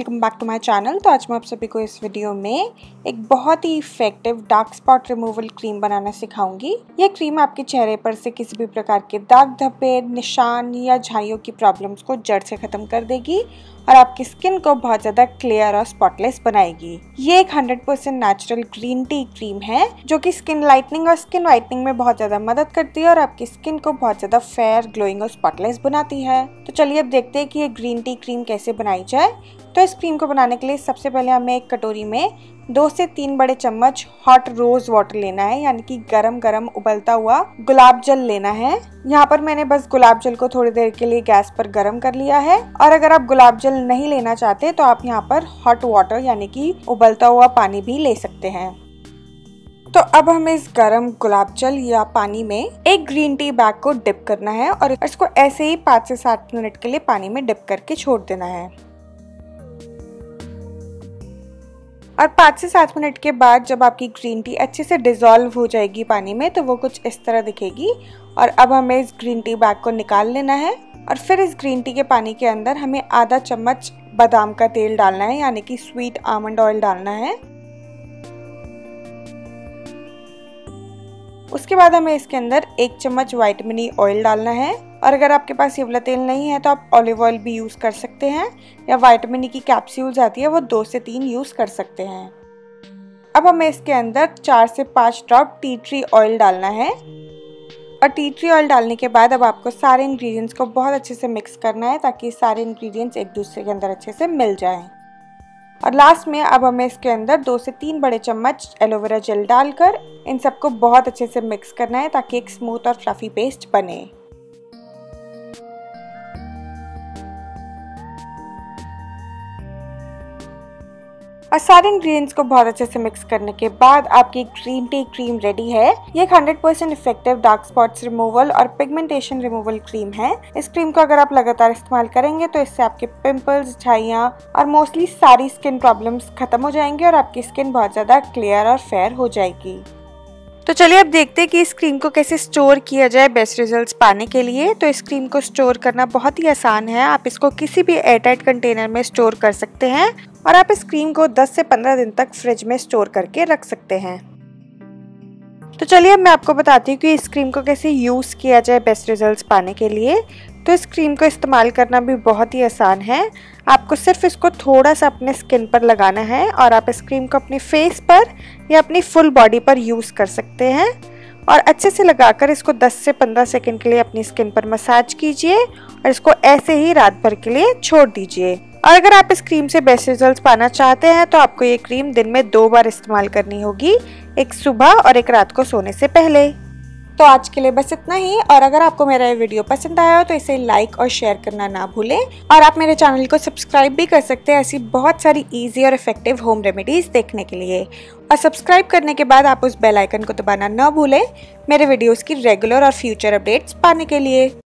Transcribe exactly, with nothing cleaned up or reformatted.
Welcome back to my channel. तो आज मैं आप सभी को इस वीडियो में एक बहुत ही effective dark spot removal cream बनाना सिखाऊंगी। यह क्रीम आपके चेहरे पर से किसी भी प्रकार के दाग धब्बे, निशान या झाइयों की प्रॉब्लम्स को जड़ से खत्म कर देगी और आपकी स्किन को बहुत ज़्यादा क्लियर और स्पॉटलेस बनाएगी। ये एक hundred percent natural green tea cream है जो कि स्किन लाइटनिंग और स्किन वाइटनिंग में बहुत ज़्यादा मदद करती है और आपकी स्किन को बहुत ज़्यादा फेयर, ग्लोइंग और स्पॉटलेस बनाती है। तो चलिए अब देखते हैं कि ये ग्रीन टी क्रीम कैसे बनाई जाए। तो इस क्रीम को बनाने के लिए सबसे पहले हमें एक कटोरी में दो से तीन बड़े चम्मच हॉट रोज वाटर लेना है, यानी कि गरम गरम उबलता हुआ गुलाब जल लेना है। यहाँ पर मैंने बस गुलाब जल को थोड़ी देर के लिए गैस पर गर्म कर लिया है और अगर आप गुलाब जल नहीं लेना चाहते तो आप यहाँ पर हॉट वाटर यानी कि उबलता हुआ पानी भी ले सकते हैं। तो अब हमें इस गरम गुलाब जल या पानी में एक ग्रीन टी बैग को डिप करना है और इसको ऐसे ही पाँच से सात मिनट के लिए पानी में डिप करके छोड़ देना है और पाँच से सात मिनट के बाद जब आपकी ग्रीन टी अच्छे से डिसॉल्व हो जाएगी पानी में तो वो कुछ इस तरह दिखेगी। और अब हमें इस ग्रीन टी बैग को निकाल लेना है और फिर इस ग्रीन टी के पानी के अंदर हमें आधा चम्मच बादाम का तेल डालना है, यानी कि स्वीट आमंड ऑयल डालना है। उसके बाद हमें इसके अंदर एक चम्मच विटामिन ई ऑयल डालना है और अगर आपके पास येवला तेल नहीं है तो आप ऑलिव ऑयल भी यूज़ कर सकते हैं या विटामिन ई की कैप्सूल्स आती है वो दो से तीन यूज़ कर सकते हैं। अब हमें इसके अंदर चार से पाँच ड्रॉप टी ट्री ऑयल डालना है और टी ट्री ऑयल डालने के बाद अब आपको सारे इंग्रेडिएंट्स को बहुत अच्छे से मिक्स करना है ताकि सारे इंग्रेडिएंट्स एक दूसरे के अंदर अच्छे से मिल जाएं। और लास्ट में अब हमें इसके अंदर दो से तीन बड़े चम्मच एलोवेरा जेल डालकर इन सबको बहुत अच्छे से मिक्स करना है ताकि एक स्मूथ और फ्लफी पेस्ट बने। और सारे इंग्रेडिएंट्स को बहुत अच्छे से मिक्स करने के बाद आपकी ग्रीन टी क्रीम रेडी है। ये एक hundred percent effective dark spots removal और पिगमेंटेशन रिमूवल क्रीम है। इस क्रीम को अगर आप लगातार इस्तेमाल करेंगे तो इससे आपके पिंपल्स, झाइयाँ और मोस्टली सारी स्किन प्रॉब्लम्स खत्म हो जाएंगी और आपकी स्किन बहुत ज़्यादा क्लियर और फेयर हो जाएगी। तो चलिए अब देखते हैं कि इस क्रीम को कैसे स्टोर किया जाए बेस्ट रिजल्ट्स पाने के लिए। तो इस क्रीम को स्टोर करना बहुत ही आसान है। आप इसको किसी भी एयरटाइट कंटेनर में स्टोर कर सकते हैं और आप इस क्रीम को दस से पंद्रह दिन तक फ्रिज में स्टोर करके रख सकते हैं। तो चलिए अब मैं आपको बताती हूँ कि इस क्रीम को कैसे यूज़ किया जाए बेस्ट रिजल्ट्स पाने के लिए। तो इस क्रीम को इस्तेमाल करना भी बहुत ही आसान है। आपको सिर्फ इसको थोड़ा सा अपने स्किन पर लगाना है और आप इस क्रीम को अपने फेस पर या अपनी फुल बॉडी पर यूज़ कर सकते हैं और अच्छे से लगाकर इसको दस से पंद्रह सेकंड के लिए अपनी स्किन पर मसाज कीजिए और इसको ऐसे ही रात भर के लिए छोड़ दीजिए। और अगर आप इस क्रीम से बेस्ट रिजल्ट्स पाना चाहते हैं तो आपको ये क्रीम दिन में दो बार इस्तेमाल करनी होगी, एक सुबह और एक रात को सोने से पहले। तो आज के लिए बस इतना ही और अगर आपको मेरा ये वीडियो पसंद आया हो तो इसे लाइक और शेयर करना ना भूलें और आप मेरे चैनल को सब्सक्राइब भी कर सकते हैं ऐसी बहुत सारी इजी और इफेक्टिव होम रेमेडीज़ देखने के लिए। और सब्सक्राइब करने के बाद आप उस बेल आइकन को दबाना ना भूलें मेरे वीडियोज़ की रेगुलर और फ्यूचर अपडेट्स पाने के लिए।